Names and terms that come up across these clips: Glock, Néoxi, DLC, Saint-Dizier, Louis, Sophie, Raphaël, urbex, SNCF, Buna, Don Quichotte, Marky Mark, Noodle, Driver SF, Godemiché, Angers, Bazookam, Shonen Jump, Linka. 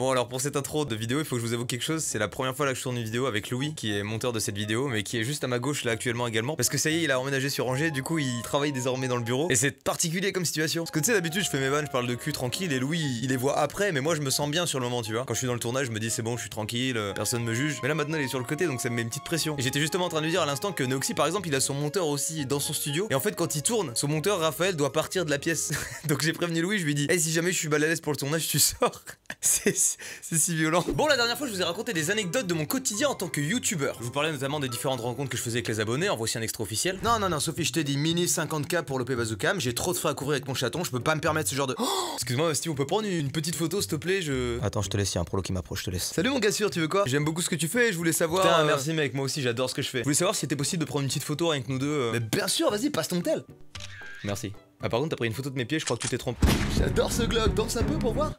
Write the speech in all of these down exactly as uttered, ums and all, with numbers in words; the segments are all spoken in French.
Bon, alors pour cette intro de vidéo, il faut que je vous avoue quelque chose. C'est la première fois là que je tourne une vidéo avec Louis, qui est monteur de cette vidéo, mais qui est juste à ma gauche là actuellement également. Parce que ça y est, il a emménagé sur Angers, du coup il travaille désormais dans le bureau. Et c'est particulier comme situation. Parce que tu sais, d'habitude je fais mes vannes, je parle de cul tranquille, et Louis il les voit après, mais moi je me sens bien sur le moment, tu vois. Quand je suis dans le tournage, je me dis c'est bon, je suis tranquille, euh, personne me juge. Mais là maintenant il est sur le côté, donc ça me met une petite pression. Et j'étais justement en train de lui dire à l'instant que Néoxi par exemple, il a son monteur aussi dans son studio. Et en fait, quand il tourne, son monteur Raphaël doit partir de la pièce. Donc j'ai prévenu Louis, je lui dis hey, si jamais je suis mal à l'aise pour le tournage, tu sors. C'est si violent. Bon, la dernière fois, je vous ai raconté des anecdotes de mon quotidien en tant que youtubeur. Je vous parlais notamment des différentes rencontres que je faisais avec les abonnés. En voici un extra officiel. Non, non, non, Sophie, je t'ai dit mini cinquante K pour l'O P Bazookam. J'ai trop de frais à couvrir avec mon chaton. Je peux pas me permettre ce genre de. Oh, excuse-moi, Steve, on peut prendre une petite photo, s'il te plaît? Je. Attends, je te laisse. Il y a un prolo qui m'approche, je te laisse. Salut, mon gars sûr, tu veux quoi? J'aime beaucoup ce que tu fais. Je voulais savoir. Putain, euh... merci, mec. Moi aussi, j'adore ce que je fais. Je voulais savoir si c'était possible de prendre une petite photo avec nous deux. Euh... Mais bien sûr, vas-y, passe ton tel. Merci. Ah, par contre, t'as pris une photo de mes pieds, je crois que tu t'es trompé. J'adore ce Glock, danse un peu pour voir.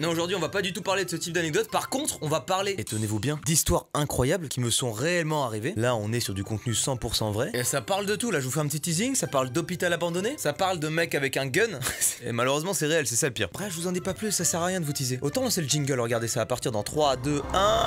Non, aujourd'hui on va pas du tout parler de ce type d'anecdote. Par contre, on va parler, et tenez-vous bien, d'histoires incroyables qui me sont réellement arrivées. Là on est sur du contenu cent pour cent vrai. Et ça parle de tout, là je vous fais un petit teasing. Ça parle d'hôpital abandonné, ça parle de mec avec un gun. Et malheureusement c'est réel, c'est ça le pire. Bref, je vous en dis pas plus, ça sert à rien de vous teaser. Autant lancer le jingle, regardez ça à partir dans trois, deux, un...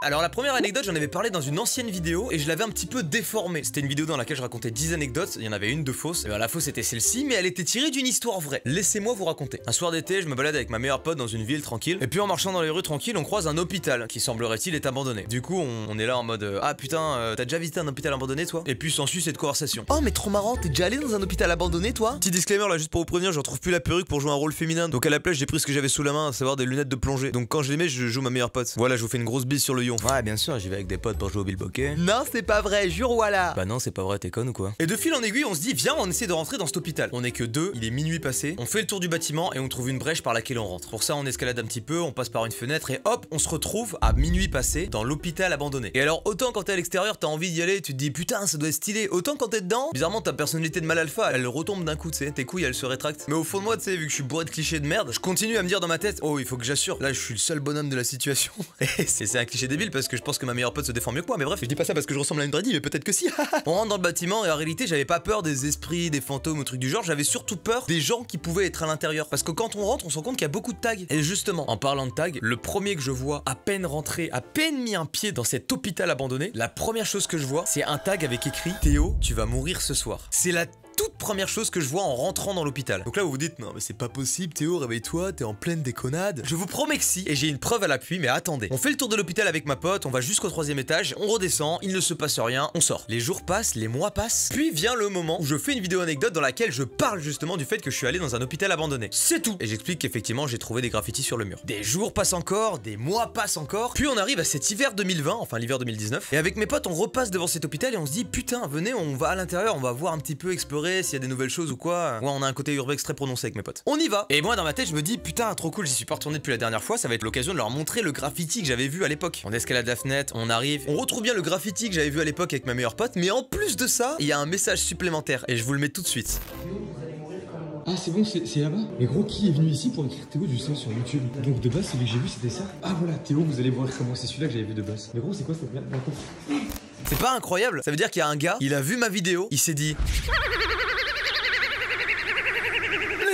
Alors la première anecdote, j'en avais parlé dans une ancienne vidéo et je l'avais un petit peu déformée. C'était une vidéo dans laquelle je racontais dix anecdotes, il y en avait une de fausse. Et bien, la fausse était celle-ci, mais elle était tirée d'une histoire vraie. Laissez-moi vous raconter. Un soir d'été, je me balade avec ma meilleure pote dans une ville tranquille. Et puis en marchant dans les rues tranquilles, on croise un hôpital qui semblerait-il est abandonné. Du coup, on, on est là en mode euh, ah putain, euh, t'as déjà visité un hôpital abandonné toi? Et puis s'ensuit cette conversation. Oh mais trop marrant, t'es déjà allé dans un hôpital abandonné toi? Petit disclaimer là, juste pour vous prévenir, je retrouve plus la perruque pour jouer un rôle féminin. Donc à la plage, j'ai pris ce que j'avais sous la main, à savoir des lunettes de plongée. Donc quand je les mets, je joue ma meilleure pote. Voilà, je vous fais une grosse bise sur le. Ouais, bien sûr, j'y vais avec des potes pour jouer au bilboquet. Non, c'est pas vrai, jure, voilà. Bah non, c'est pas vrai, t'es con ou quoi? Et de fil en aiguille, on se dit, viens, on essaie de rentrer dans cet hôpital. On est que deux, il est minuit passé, on fait le tour du bâtiment et on trouve une brèche par laquelle on rentre. Pour ça, on escalade un petit peu, on passe par une fenêtre et hop, on se retrouve à minuit passé dans l'hôpital abandonné. Et alors, autant quand t'es à l'extérieur, t'as envie d'y aller, tu te dis, putain, ça doit être stylé. Autant quand t'es dedans, bizarrement, ta personnalité de mal alpha, elle retombe d'un coup, tu sais, tes couilles, elles se rétractent. Mais au fond de moi, tu sais, vu que je suis bourré de clichés de merde, je continue à me dire dans ma tête, oh, il faut que j'assure, là, je suis le seul bonhomme de la situation. C'est un cliché débile parce que je pense que ma meilleure pote se défend mieux que moi, mais bref, je dis pas ça parce que je ressemble à une dreadie, mais peut-être que si. On rentre dans le bâtiment et en réalité, j'avais pas peur des esprits, des fantômes ou trucs du genre, j'avais surtout peur des gens qui pouvaient être à l'intérieur. Parce que quand on rentre, on se rend compte qu'il y a beaucoup de tags. Et justement, en parlant de tags, le premier que je vois à peine rentré, à peine mis un pied dans cet hôpital abandonné, la première chose que je vois, c'est un tag avec écrit Théo, tu vas mourir ce soir. C'est la toute première chose que je vois en rentrant dans l'hôpital. Donc là vous vous dites non mais c'est pas possible Théo, réveille-toi, t'es en pleine déconnade. Je vous promets que si, et j'ai une preuve à l'appui, mais attendez. On fait le tour de l'hôpital avec ma pote, on va jusqu'au troisième étage, on redescend, il ne se passe rien, on sort. Les jours passent, les mois passent, puis vient le moment où je fais une vidéo anecdote dans laquelle je parle justement du fait que je suis allé dans un hôpital abandonné. C'est tout. Et j'explique qu'effectivement j'ai trouvé des graffitis sur le mur. Des jours passent encore, des mois passent encore, puis on arrive à cet hiver deux mille vingt, enfin l'hiver deux mille dix-neuf, et avec mes potes on repasse devant cet hôpital et on se dit putain venez on va à l'intérieur, on va voir un petit peu explorer s'il y a des nouvelles choses ou quoi. Ouais, on a un côté urbex très prononcé avec mes potes. On y va. Et moi dans ma tête je me dis putain trop cool, j'y suis pas retourné depuis la dernière fois, ça va être l'occasion de leur montrer le graffiti que j'avais vu à l'époque. On escalade la fenêtre, on arrive, on retrouve bien le graffiti que j'avais vu à l'époque avec ma meilleure pote, mais en plus de ça, il y a un message supplémentaire et je vous le mets tout de suite. Ah c'est bon, c'est là-bas. Mais gros, qui est venu ici pour écrire Théo du sang sur YouTube? Donc de base celui que j'ai vu c'était ça. Ah voilà Théo, vous allez voir comment c'est celui-là que j'avais vu de base. Mais gros c'est quoi cette merde? C'est pas incroyable? Ça veut dire qu'il y a un gars, il a vu ma vidéo, il s'est dit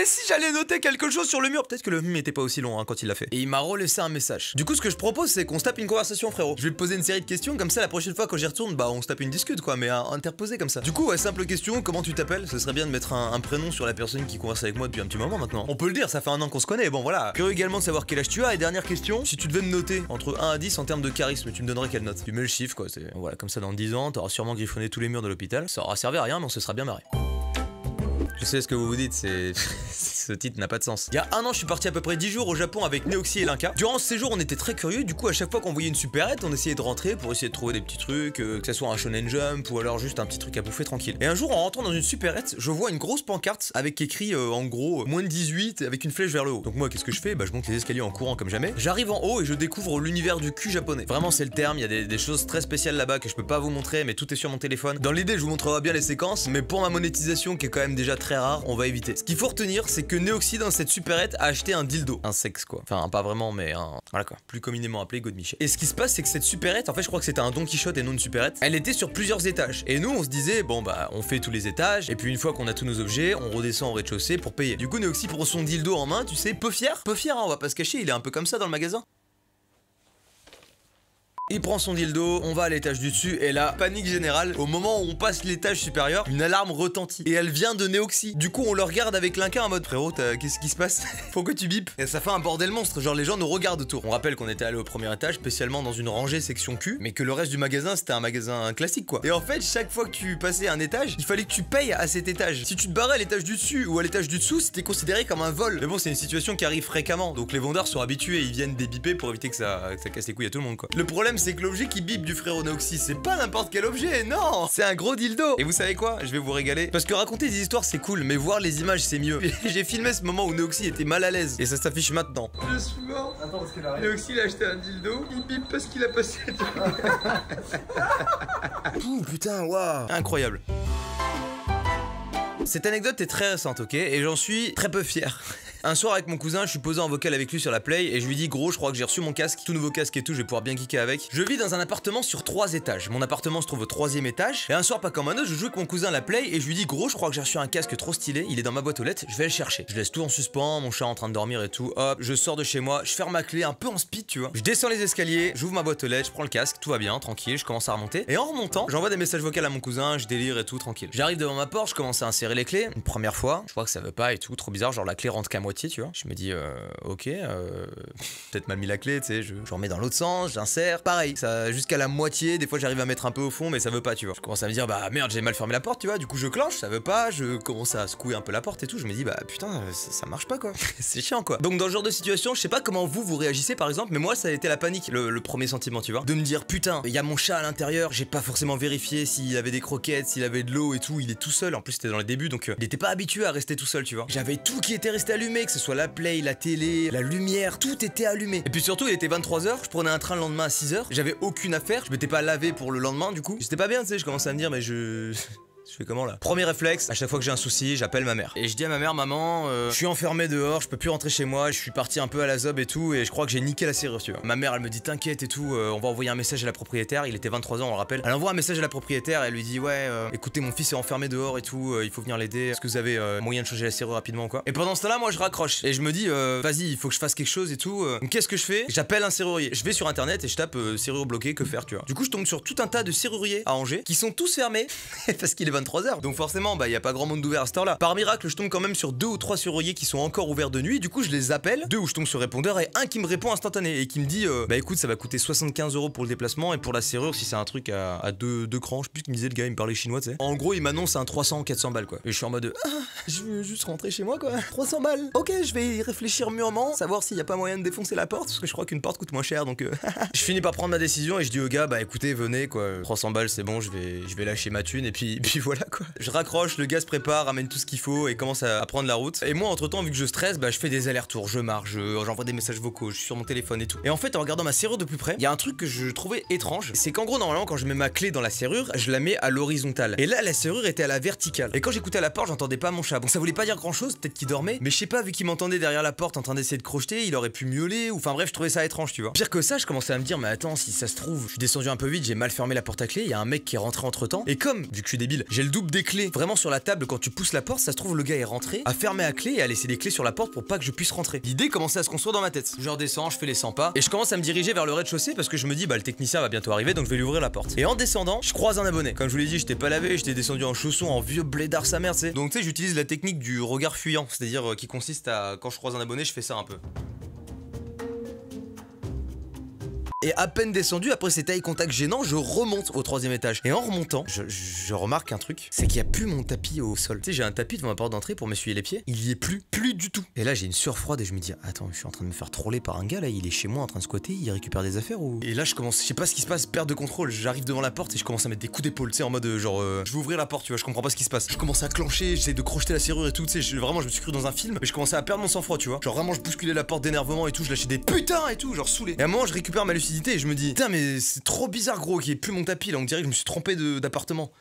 si j'allais noter quelque chose sur le mur, peut-être que le hum était pas aussi long hein, quand il l'a fait. Et il m'a relaissé un message. Du coup, ce que je propose, c'est qu'on se tape une conversation, frérot. Je vais te poser une série de questions, comme ça, la prochaine fois quand j'y retourne, bah on se tape une discute quoi, mais à interposer comme ça. Du coup, ouais, simple question, comment tu t'appelles? Ce serait bien de mettre un, un prénom sur la personne qui converse avec moi depuis un petit moment maintenant. On peut le dire, ça fait un an qu'on se connaît, bon voilà. Curieux également de savoir quel âge tu as. Et dernière question, si tu devais me noter entre un à dix en termes de charisme, tu me donnerais quelle note? Tu mets le chiffre quoi, c'est. Voilà, comme ça, dans dix ans, t'auras sûrement griffonné tous les murs de l'hôpital. Ça aura servi à rien, mais on se sera bien marré. Je sais ce que vous vous dites, c'est. Ce titre n'a pas de sens. Il y a un an, je suis parti à peu près dix jours au Japon avec Néoxi et Linka. Durant ces jours, on était très curieux. Du coup, à chaque fois qu'on voyait une supérette, on essayait de rentrer pour essayer de trouver des petits trucs, euh, que ce soit un shonen jump ou alors juste un petit truc à bouffer tranquille. Et un jour, en rentrant dans une supérette, je vois une grosse pancarte avec écrit euh, en gros euh, moins de dix-huit avec une flèche vers le haut. Donc, moi, qu'est-ce que je fais? Bah, je monte les escaliers en courant comme jamais. J'arrive en haut et je découvre l'univers du cul japonais. Vraiment, c'est le terme. Il y a des, des choses très spéciales là-bas que je peux pas vous montrer, mais tout est sur mon téléphone. Dans l'idée, je vous montrerai bien les séquences, mais pour ma monétisation qui est quand même déjà très rare, on va éviter. Ce qu'il faut retenir, c'est que que Néoxi dans cette supérette a acheté un dildo. Un sexe quoi. Enfin pas vraiment mais un... Voilà quoi. Plus communément appelé Godemiché. Et ce qui se passe c'est que cette supérette, en fait je crois que c'était un Don Quichotte et non une supérette, elle était sur plusieurs étages. Et nous on se disait bon bah on fait tous les étages et puis une fois qu'on a tous nos objets on redescend au rez-de-chaussée pour payer. Du coup Néoxi prend son dildo en main, tu sais, peu fier. Peu fier hein, on va pas se cacher, il est un peu comme ça dans le magasin. Il prend son dildo, on va à l'étage du dessus et là, panique générale, au moment où on passe l'étage supérieur, une alarme retentit et elle vient de Néoxi. Du coup on le regarde avec Linka en mode frérot, qu'est-ce qui se passe? Pourquoi tu bipes? Et ça fait un bordel monstre, genre les gens nous regardent autour. On rappelle qu'on était allé au premier étage, spécialement dans une rangée section Q, mais que le reste du magasin c'était un magasin classique quoi. Et en fait chaque fois que tu passais un étage, il fallait que tu payes à cet étage. Si tu te barrais à l'étage du dessus ou à l'étage du dessous, c'était considéré comme un vol. Mais bon c'est une situation qui arrive fréquemment, donc les vendeurs sont habitués, ils viennent débiper pour éviter que ça, que ça casse les couilles à tout le monde quoi. Le problème c'est que l'objet qui bip du frérot Néoxi, c'est pas n'importe quel objet, non, c'est un gros dildo. Et vous savez quoi, je vais vous régaler, parce que raconter des histoires c'est cool, mais voir les images c'est mieux. J'ai filmé ce moment où Néoxi était mal à l'aise, et ça s'affiche maintenant. Je suis mort. Attends, parce qu'il arrive. Néoxi il a acheté un dildo, il bip parce qu'il a passé. Pouh putain, waouh, incroyable. Cette anecdote est très récente, ok, et j'en suis très peu fier. Un soir avec mon cousin, je suis posé en vocal avec lui sur la play et je lui dis gros je crois que j'ai reçu mon casque, tout nouveau casque et tout, je vais pouvoir bien geeker avec. Je vis dans un appartement sur trois étages, mon appartement se trouve au troisième étage et un soir pas comme un autre, je joue avec mon cousin à la play et je lui dis gros je crois que j'ai reçu un casque trop stylé, il est dans ma boîte aux lettres, je vais le chercher. Je laisse tout en suspens, mon chat en train de dormir et tout, hop, je sors de chez moi, je ferme ma clé un peu en speed tu vois. Je descends les escaliers, j'ouvre ma boîte aux lettres, je prends le casque, tout va bien, tranquille, je commence à remonter et en remontant, j'envoie des messages vocaux à mon cousin, je délire et tout, tranquille. J'arrive devant ma porte, je commence à insérer les clés, une première fois, je vois que ça veut pas et tout, trop bizarre, genre la clé rentre qu'à moitié. Tu vois, je me dis euh, ok, euh, peut-être mal mis la clé, tu sais, je, je remets dans l'autre sens, j'insère, pareil, ça jusqu'à la moitié, des fois j'arrive à mettre un peu au fond mais ça veut pas tu vois. Je commence à me dire bah merde j'ai mal fermé la porte tu vois, du coup je clenche, ça veut pas, je commence à secouer un peu la porte et tout, je me dis bah putain ça, ça marche pas quoi, c'est chiant quoi. Donc dans ce genre de situation je sais pas comment vous vous réagissez par exemple, mais moi ça a été la panique, le, le premier sentiment tu vois, de me dire putain il y a mon chat à l'intérieur, j'ai pas forcément vérifié s'il avait des croquettes, s'il avait de l'eau et tout, il est tout seul, en plus c'était dans les débuts donc euh, il était pas habitué à rester tout seul tu vois. J'avais tout qui était resté allumé, que ce soit la play, la télé, la lumière, tout était allumé. Et puis surtout, il était vingt-trois heures, je prenais un train le lendemain à six heures, j'avais aucune affaire, je m'étais pas lavé pour le lendemain du coup. J'étais pas bien, tu sais, je commençais à me dire mais je... Je fais comment là? Premier réflexe, à chaque fois que j'ai un souci, j'appelle ma mère. Et je dis à ma mère, maman, euh, je suis enfermé dehors, je peux plus rentrer chez moi, je suis parti un peu à la zob et tout, et je crois que j'ai niqué la serrure, tu vois. Ma mère, elle me dit, t'inquiète et tout, euh, on va envoyer un message à la propriétaire, il était vingt-trois ans, on le rappelle. Elle envoie un message à la propriétaire, elle lui dit, ouais, euh, écoutez, mon fils est enfermé dehors et tout, euh, il faut venir l'aider, est-ce que vous avez euh, moyen de changer la serrure rapidement quoi? Et pendant ce temps-là, moi je raccroche, et je me dis, euh, vas-y, il faut que je fasse quelque chose et tout. Euh, donc qu'est-ce que je fais? J'appelle un serrurier. Je vais sur internet et je tape euh, serrure bloquée, que faire, tu vois. Du coup, je tombe sur tout un tas de serruriers à Angers qui sont tous fermés parce qu'il est vingt-trois heures, donc forcément bah il y a pas grand monde d'ouvert à cette heure là. Par miracle je tombe quand même sur deux ou trois serruriers qui sont encore ouverts de nuit, du coup je les appelle, deux où je tombe sur répondeur et un qui me répond instantané et qui me dit euh, bah écoute ça va coûter soixante-quinze euros pour le déplacement et pour la serrure si c'est un truc à, à deux, deux crans, je sais plus ce qu'il me disait le gars, il me parlait chinois tu sais. En gros il m'annonce un trois cents quatre cents balles quoi. Et je suis en mode ah, je veux juste rentrer chez moi quoi. trois cents balles. Ok je vais y réfléchir mûrement, savoir s'il y a pas moyen de défoncer la porte parce que je crois qu'une porte coûte moins cher donc euh... Je finis par prendre ma décision et je dis au gars bah écoutez venez quoi, trois cents balles c'est bon, je vais je vais lâcher ma thune et puis Et puis voilà quoi. Je raccroche, le gars se prépare, ramène tout ce qu'il faut et commence à, à prendre la route. Et moi entre temps vu que je stresse, bah je fais des allers-retours, je marche, j'envoie des messages vocaux, je suis sur mon téléphone et tout. Et en fait en regardant ma serrure de plus près, il y a un truc que je trouvais étrange, c'est qu'en gros normalement quand je mets ma clé dans la serrure, je la mets à l'horizontale. Et là la serrure était à la verticale. Et quand j'écoutais à la porte, j'entendais pas mon chat. Bon ça voulait pas dire grand chose, peut-être qu'il dormait, mais je sais pas, vu qu'il m'entendait derrière la porte en train d'essayer de crocheter, il aurait pu miauler ou enfin bref, je trouvais ça étrange, tu vois. Pire que ça, je commençais à me dire mais attends, si ça se trouve, je suis descendu un peu vite, j'ai mal fermé la porte à clé, il y a un mec qui est rentré entre-temps et comme vu que débile. J'ai le double des clés vraiment sur la table quand tu pousses la porte, ça se trouve le gars est rentré, a fermé à clé et a laissé des clés sur la porte pour pas que je puisse rentrer. L'idée commençait à se construire dans ma tête. Je redescends, je fais les cent pas et je commence à me diriger vers le rez-de-chaussée parce que je me dis bah le technicien va bientôt arriver donc je vais lui ouvrir la porte. Et en descendant, je croise un abonné. Comme je vous l'ai dit, j'étais pas lavé, j'étais descendu en chaussons, en vieux blédard sa mère, tu sais. Donc tu sais, j'utilise la technique du regard fuyant, c'est-à-dire euh, qui consiste à quand je croise un abonné, je fais ça un peu. Et à peine descendu, après cet eye contact gênant, je remonte au troisième étage. Et en remontant, je, je, je remarque un truc, c'est qu'il n'y a plus mon tapis au sol. Tu sais, j'ai un tapis devant ma porte d'entrée pour m'essuyer les pieds. Il y est plus, plus du tout. Et là, j'ai une sueur froide et je me dis, attends, je suis en train de me faire troller par un gars là, il est chez moi en train de squatter, il récupère des affaires ou. Et là, je commence, je sais pas ce qui se passe, perte de contrôle. J'arrive devant la porte et je commence à mettre des coups d'épaule, tu sais, en mode genre, euh, je vais ouvrir la porte, tu vois, je comprends pas ce qui se passe. Je commence à clencher, j'essaie de crocheter la serrure et tout, tu sais, vraiment, je me suis cru dans un film, mais je commençais à perdre mon sang-froid, tu vois. Genre vraiment, je bousculais la porte d'énervement et tout, je lâchais des putains et tout, genre saoulé. Et à un moment, je récupère ma lucidité. Et je me dis, putain, mais c'est trop bizarre, gros, qu'il n'y ait plus mon tapis là. On dirait que je me suis trompé d'appartement.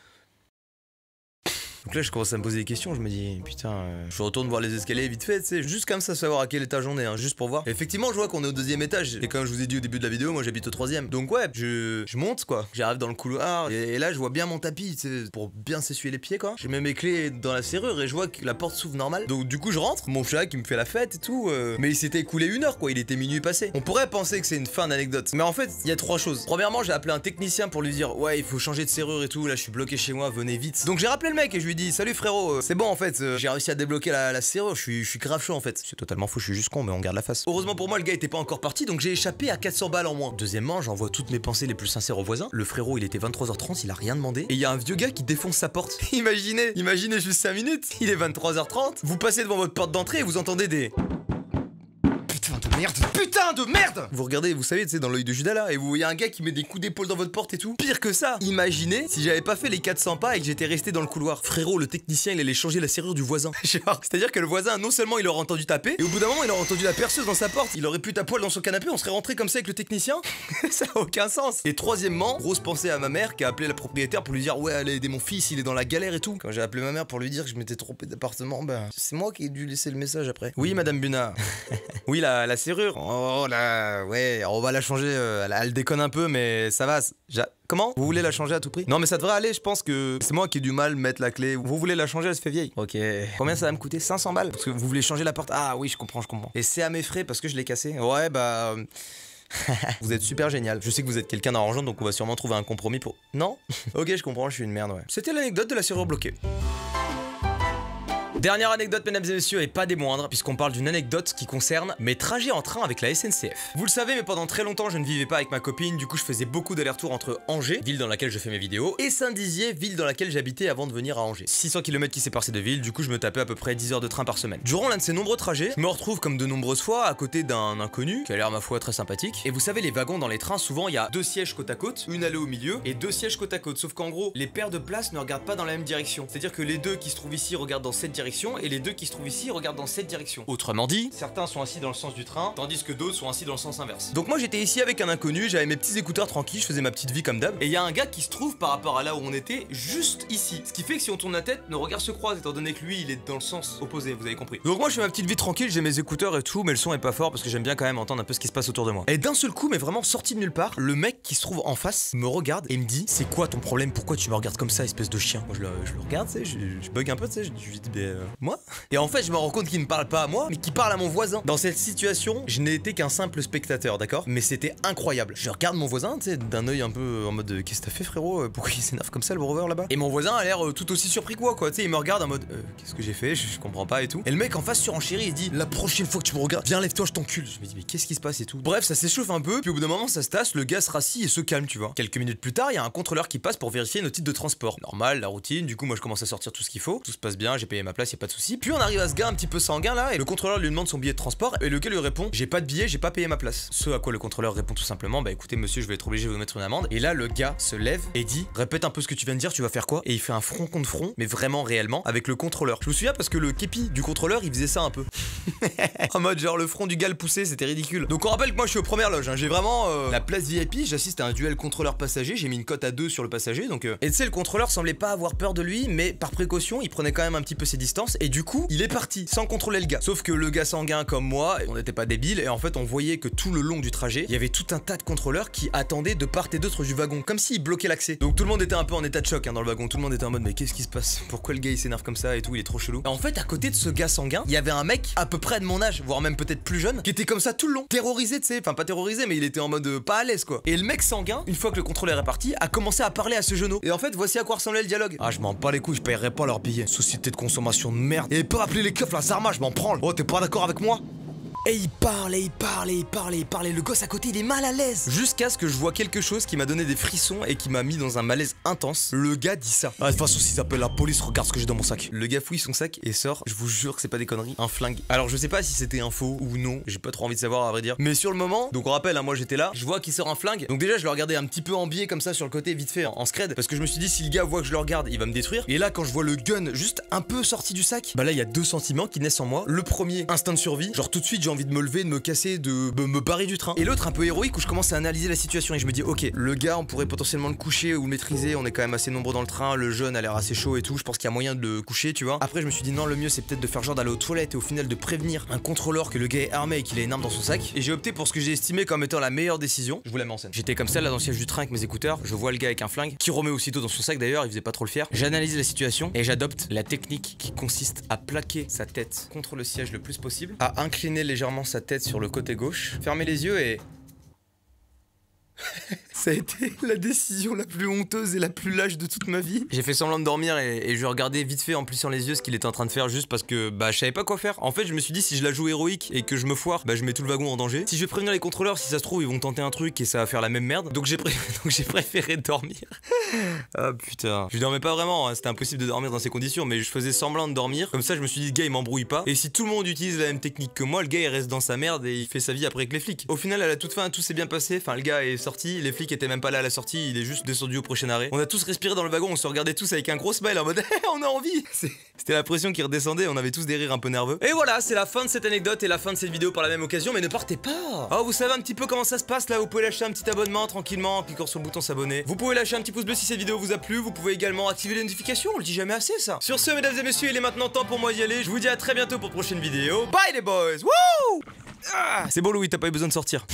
Donc là, je commence à me poser des questions. Je me dis, putain, euh, je retourne voir les escaliers vite fait, tu sais, juste comme ça, savoir à quel étage on est, hein, juste pour voir. Et effectivement, je vois qu'on est au deuxième étage. Et comme je vous ai dit au début de la vidéo, moi j'habite au troisième. Donc ouais, je, je monte quoi. J'arrive dans le couloir et, et là, je vois bien mon tapis, tu sais, pour bien s'essuyer les pieds quoi. J'ai même mes clés dans la serrure et je vois que la porte s'ouvre normale. Donc du coup, je rentre. Mon chat qui me fait la fête et tout. Euh, mais il s'était écoulé une heure quoi. Il était minuit passé. On pourrait penser que c'est une fin d'anecdote. Mais en fait, il y a trois choses. Premièrement, j'ai appelé un technicien pour lui dire, ouais, il faut changer de serrure et tout. Là, je suis bloqué chez moi, venez vite. Donc j'ai rappelé le mec et je lui dis, salut frérot, euh, c'est bon en fait, euh, j'ai réussi à débloquer la, la serrure, je suis, je suis grave chaud en fait. C'est totalement faux, je suis juste con, mais on garde la face. Heureusement pour moi, le gars était pas encore parti, donc j'ai échappé à quatre cents balles en moins. Deuxièmement, j'envoie toutes mes pensées les plus sincères aux voisins. Le frérot, il était vingt-trois heures trente, il a rien demandé. Et il y a un vieux gars qui défonce sa porte. Imaginez, imaginez juste cinq minutes. Il est vingt-trois heures trente, vous passez devant votre porte d'entrée et vous entendez des... Merde, putain de merde! Vous regardez, vous savez, tu sais, dans l'œil de Judas là, et vous voyez un gars qui met des coups d'épaule dans votre porte et tout. Pire que ça, imaginez si j'avais pas fait les quatre cents pas et que j'étais resté dans le couloir. Frérot, le technicien, il allait changer la serrure du voisin. C'est-à-dire que le voisin, non seulement il aurait entendu taper, et au bout d'un moment, il aurait entendu la perceuse dans sa porte, il aurait pu taper dans son canapé, on serait rentré comme ça avec le technicien. Ça a aucun sens. Et troisièmement, grosse pensée à ma mère qui a appelé la propriétaire pour lui dire, ouais, allez aider mon fils, il est dans la galère et tout. Quand j'ai appelé ma mère pour lui dire que je m'étais trompé d'appartement, ben, c'est moi qui ai dû laisser le message après. Oui, madame Buna. Oui, là. La serrure, oh là, ouais, on va la changer. Elle, elle déconne un peu, mais ça va. Comment? Vous voulez la changer à tout prix? Non, mais ça devrait aller, je pense que c'est moi qui ai du mal à mettre la clé. Vous voulez la changer, elle se fait vieille. Ok. Combien ça va me coûter? cinq cents balles. Parce que vous voulez changer la porte? Ah oui, je comprends, je comprends. Et c'est à mes frais parce que je l'ai cassée. Ouais, bah. Vous êtes super génial. Je sais que vous êtes quelqu'un d'arrangeant, donc on va sûrement trouver un compromis pour. Non? Ok, je comprends, je suis une merde, ouais. C'était l'anecdote de la serrure bloquée. Dernière anecdote, mesdames et messieurs, et pas des moindres, puisqu'on parle d'une anecdote qui concerne mes trajets en train avec la S N C F. Vous le savez, mais pendant très longtemps, je ne vivais pas avec ma copine, du coup, je faisais beaucoup d'allers-retours entre Angers, ville dans laquelle je fais mes vidéos, et Saint-Dizier, ville dans laquelle j'habitais avant de venir à Angers. six cents kilomètres qui séparent ces deux villes, du coup, je me tapais à peu près dix heures de train par semaine. Durant l'un de ces nombreux trajets, je me retrouve comme de nombreuses fois à côté d'un inconnu, qui a l'air, ma foi, très sympathique. Et vous savez, les wagons dans les trains, souvent, il y a deux sièges côte à côte, une allée au milieu, et deux sièges côte à côte. Sauf qu'en gros, les paires de places ne regardent pas dans la même direction. C'est-à-dire que les deux qui se trouvent ici regardent dans cette direction. Et les deux qui se trouvent ici regardent dans cette direction. Autrement dit, certains sont assis dans le sens du train, tandis que d'autres sont assis dans le sens inverse. Donc moi j'étais ici avec un inconnu, j'avais mes petits écouteurs tranquilles, je faisais ma petite vie comme d'hab. Et il y a un gars qui se trouve par rapport à là où on était, juste ici. Ce qui fait que si on tourne la tête, nos regards se croisent, étant donné que lui il est dans le sens opposé, vous avez compris. Donc moi je fais ma petite vie tranquille, j'ai mes écouteurs et tout, mais le son est pas fort parce que j'aime bien quand même entendre un peu ce qui se passe autour de moi. Et d'un seul coup, mais vraiment sorti de nulle part, le mec qui se trouve en face me regarde et me dit, c'est quoi ton problème? Pourquoi tu me regardes comme ça, espèce de chien? Moi je le, je le regarde, tu sais, je, je bug un peu, tu sais, je, je, je, moi. Et en fait, je me rends compte qu'il ne parle pas à moi, mais qu'il parle à mon voisin. Dans cette situation, je n'ai été qu'un simple spectateur, d'accord? Mais c'était incroyable. Je regarde mon voisin, tu sais, d'un œil un peu en mode, qu'est-ce que t'as fait, frérot? Pourquoi il s'énerve comme ça, le rover là-bas? Et mon voisin a l'air euh, tout aussi surpris que moi, quoi. Tu sais, il me regarde en mode, euh, qu'est-ce que j'ai fait? Je, je comprends pas et tout. Et le mec en face surenchérit, il dit, la prochaine fois que tu me regardes, viens, lève-toi, je t'encule. Je me dis, mais qu'est-ce qui se passe et tout? Bref, ça s'échauffe un peu, puis au bout d'un moment, ça se tasse, le gars se rassit et se calme, tu vois. Quelques minutes plus tard, il y a un contrôleur qui passe pour vérifier nos titres de transport. Normal, la routine. Du coup, moi, je commence à sortir tout ce qu'il faut. Tout se passe bien, j'ai payé ma place. Y a pas de souci. Puis on arrive à ce gars un petit peu sanguin là, et le contrôleur lui demande son billet de transport, et le gars lui répond, j'ai pas de billet, j'ai pas payé ma place. Ce à quoi le contrôleur répond tout simplement, bah écoutez monsieur, je vais être obligé de vous mettre une amende. Et là le gars se lève et dit, répète un peu ce que tu viens de dire, tu vas faire quoi? Et il fait un front contre front, mais vraiment réellement, avec le contrôleur. Je me souviens parce que le képi du contrôleur il faisait ça un peu. En mode genre le front du gars le poussait, c'était ridicule. Donc on rappelle que moi je suis aux premières loges, hein. J'ai vraiment euh, la place V I P, j'assiste à un duel contrôleur passager, j'ai mis une cote à deux sur le passager, donc euh... et tu sais le contrôleur semblait pas avoir peur de lui, mais par précaution il prenait quand même un petit peu ses distances. Et du coup il est parti sans contrôler le gars. Sauf que le gars sanguin comme moi, on n'était pas débile, et en fait on voyait que tout le long du trajet il y avait tout un tas de contrôleurs qui attendaient de part et d'autre du wagon, comme s'ils bloquaient l'accès. Donc tout le monde était un peu en état de choc hein, dans le wagon. Tout le monde était en mode, mais qu'est-ce qui se passe? Pourquoi le gars il s'énerve comme ça et tout, il est trop chelou. Et en fait à côté de ce gars sanguin, il y avait un mec à peu près de mon âge, voire même peut-être plus jeune, qui était comme ça tout le long, terrorisé, tu sais. Enfin pas terrorisé, mais il était en mode euh, pas à l'aise quoi. Et le mec sanguin, une fois que le contrôleur est parti, a commencé à parler à ce genou. Et en fait voici à quoi ressemblait le dialogue. Ah je m'en bats les couilles, je paierai pas leur billet. Société de consommation de merde. Et pas appeler les keufs la Zarma, je m'en prends. Oh t'es pas d'accord avec moi? Et il parle, et il parle, et il parle, et il parle, et le gosse à côté il est mal à l'aise. Jusqu'à ce que je vois quelque chose qui m'a donné des frissons et qui m'a mis dans un malaise intense. Le gars dit ça. Ah, de toute façon, s'ils appellent la police, regarde ce que j'ai dans mon sac. Le gars fouille son sac et sort, je vous jure que c'est pas des conneries, un flingue. Alors je sais pas si c'était un faux ou non, j'ai pas trop envie de savoir à vrai dire. Mais sur le moment, donc on rappelle, hein, moi j'étais là, je vois qu'il sort un flingue. Donc déjà je le regardais un petit peu en biais comme ça sur le côté, vite fait, hein, en scred. Parce que je me suis dit, si le gars voit que je le regarde, il va me détruire. Et là, quand je vois le gun juste un peu sorti du sac, bah là il y a deux sentiments qui naissent en moi. Le premier, instinct de survie. Genre tout de suite, genre, envie de me lever, de me casser, de me barrer du train. Et l'autre un peu héroïque où je commence à analyser la situation et je me dis ok, le gars on pourrait potentiellement le coucher ou le maîtriser, on est quand même assez nombreux dans le train, le jeune a l'air assez chaud et tout, je pense qu'il y a moyen de le coucher, tu vois. Après je me suis dit non, le mieux c'est peut-être de faire genre d'aller aux toilettes et au final de prévenir un contrôleur que le gars est armé et qu'il a une arme dans son sac. Et j'ai opté pour ce que j'ai estimé comme étant la meilleure décision. Je vous la mets en scène. J'étais comme ça là dans le siège du train avec mes écouteurs, je vois le gars avec un flingue qui remet aussitôt dans son sac d'ailleurs, il faisait pas trop le fier. J'analyse la situation et j'adopte la technique qui consiste à plaquer sa tête contre le siège le plus possible, à incliner légèrement sa tête sur le côté gauche, fermer les yeux et... Ça a été la décision la plus honteuse et la plus lâche de toute ma vie. J'ai fait semblant de dormir et, et je regardais vite fait en plissant les yeux ce qu'il était en train de faire juste parce que bah je savais pas quoi faire. En fait je me suis dit si je la joue héroïque et que je me foire, bah je mets tout le wagon en danger. Si je vais prévenir les contrôleurs, si ça se trouve ils vont tenter un truc et ça va faire la même merde. Donc j'ai pré... préféré dormir. Ah putain. Je dormais pas vraiment, hein. C'était impossible de dormir dans ces conditions, mais je faisais semblant de dormir. Comme ça je me suis dit le gars il m'embrouille pas. Et si tout le monde utilise la même technique que moi, le gars il reste dans sa merde et il fait sa vie après avec les flics. Au final à la toute fin tout s'est bien passé. Enfin le gars est sorti, les flics était même pas là à la sortie, il est juste descendu au prochain arrêt. On a tous respiré dans le wagon, on se regardait tous avec un gros smile en mode on a envie. C'était la pression qui redescendait, on avait tous des rires un peu nerveux. Et voilà, c'est la fin de cette anecdote et la fin de cette vidéo par la même occasion, mais ne partez pas. Oh, vous savez un petit peu comment ça se passe là, vous pouvez lâcher un petit abonnement tranquillement en cliquant sur le bouton s'abonner. Vous pouvez lâcher un petit pouce bleu si cette vidéo vous a plu, vous pouvez également activer les notifications, on le dit jamais assez ça. Sur ce, mesdames et messieurs, il est maintenant temps pour moi d'y aller. Je vous dis à très bientôt pour une prochaine vidéo. Bye les boys. Wouh ah, c'est bon Louis, t'as pas eu besoin de sortir.